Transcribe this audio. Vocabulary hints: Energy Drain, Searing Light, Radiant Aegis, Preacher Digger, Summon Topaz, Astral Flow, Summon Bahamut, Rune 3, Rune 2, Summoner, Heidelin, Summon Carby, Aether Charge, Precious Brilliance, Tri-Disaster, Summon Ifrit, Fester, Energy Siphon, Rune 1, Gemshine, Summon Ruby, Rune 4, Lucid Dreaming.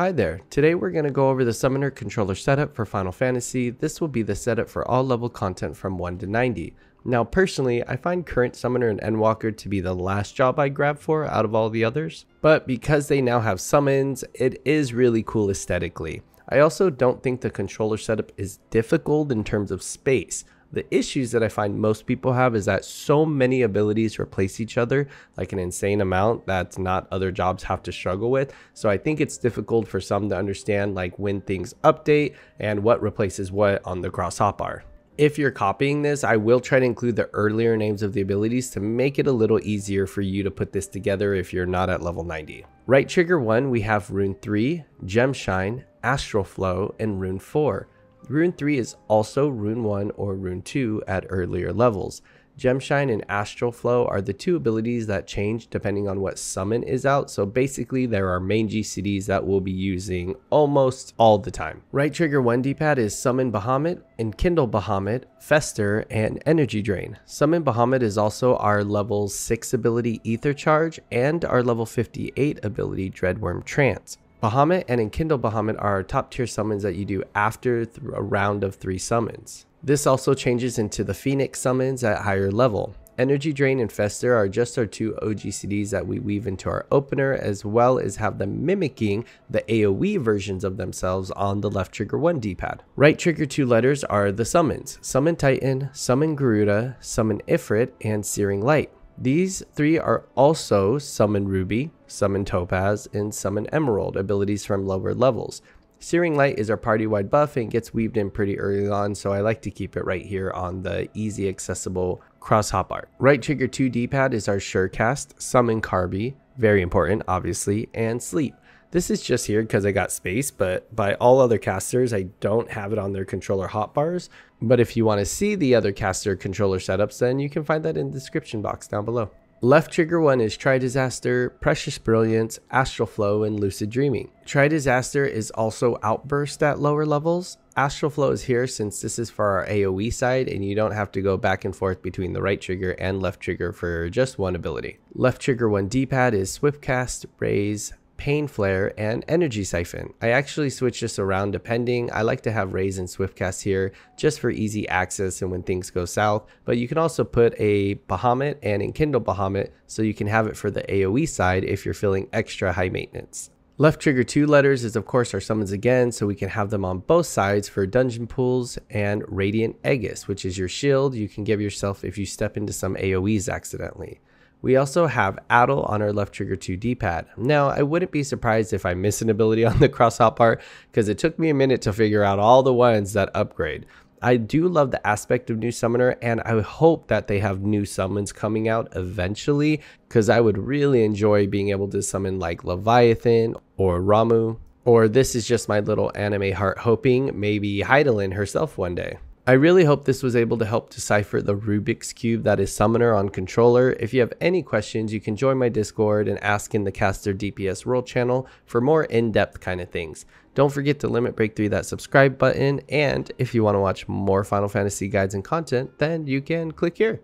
Hi there, today we're going to go over the Summoner controller setup for Final Fantasy. This will be the setup for all level content from 1 to 90. Now personally, I find current Summoner and Endwalker to be the last job I grab for out of all the others, but because they now have summons, it is really cool aesthetically. I also don't think the controller setup is difficult in terms of space. The issues that I find most people have is that so many abilities replace each other like an insane amount that's not other jobs have to struggle with. So I think it's difficult for some to understand like when things update and what replaces what on the cross-hop bar. If you're copying this, I will try to include the earlier names of the abilities to make it a little easier for you to put this together if you're not at level 90. Right trigger 1, we have Rune 3, Gemshine, Astral Flow, and Rune 4. Rune 3 is also Rune 1 or Rune 2 at earlier levels. Gemshine and Astral Flow are the two abilities that change depending on what summon is out, so basically there are main GCDs that we'll be using almost all the time. Right trigger 1 D-pad is Summon Bahamut, Enkindle Bahamut, Fester, and Energy Drain. Summon Bahamut is also our level 6 ability Aether Charge and our level 58 ability Dreadworm Trance. Bahamut and Enkindle Bahamut are our top tier summons that you do after a round of 3 summons. This also changes into the Phoenix summons at higher level. Energy Drain and Fester are just our 2 OGCDs that we weave into our opener, as well as have them mimicking the AoE versions of themselves on the left trigger 1 D-pad. Right trigger 2 letters are the summons: Summon Titan, Summon Garuda, Summon Ifrit, and Searing Light. These 3 are also Summon Ruby, Summon Topaz, and Summon Emerald abilities from lower levels. Searing Light is our party-wide buff and gets weaved in pretty early on, so I like to keep it right here on the easy accessible cross-hop art. Right trigger 2 D-pad is our Surecast, Summon Carby, very important obviously, and Sleep. This is just here because I got space, but by all other casters, I don't have it on their controller hotbars. But if you want to see the other caster controller setups, then you can find that in the description box down below. Left trigger 1 is Tri-Disaster, Precious Brilliance, Astral Flow, and Lucid Dreaming. Tri-Disaster is also Outburst at lower levels. Astral Flow is here since this is for our AoE side and you don't have to go back and forth between the right trigger and left trigger for just one ability. Left trigger 1 D-pad is Swift Cast, Raise, Pain Flare, and Energy Siphon. I actually switch this around depending. I like to have Raise and Swift Cast here just for easy access and when things go south, but you can also put a Bahamut and Enkindle Bahamut so you can have it for the AoE side if you're feeling extra high maintenance. Left trigger 2 letters is of course our summons again, so we can have them on both sides for dungeon pools and Radiant Aegis, which is your shield you can give yourself if you step into some AoEs accidentally. We also have Addle on our left trigger 2 D-pad. Now, I wouldn't be surprised if I miss an ability on the cross-hop bar because it took me a minute to figure out all the ones that upgrade. I do love the aspect of new Summoner, and I hope that they have new summons coming out eventually because I would really enjoy being able to summon like Leviathan or Ramu, or this is just my little anime heart hoping maybe Heidelin herself one day. I really hope this was able to help decipher the Rubik's Cube that is Summoner on controller. If you have any questions, you can join my Discord and ask in the Caster DPS World channel for more in-depth kind of things. Don't forget to limit break through that subscribe button, and if you want to watch more Final Fantasy guides and content, then you can click here.